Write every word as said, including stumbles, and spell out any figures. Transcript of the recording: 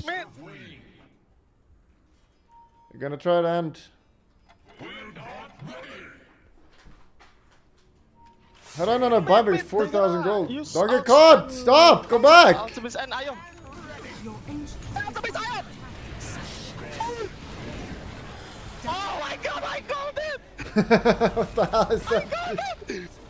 push, man. They're gonna try to end. Head on on a buyback, four thousand gold. Don't get caught! Stop! Go back! Oh my god, I got him! What the hell is that?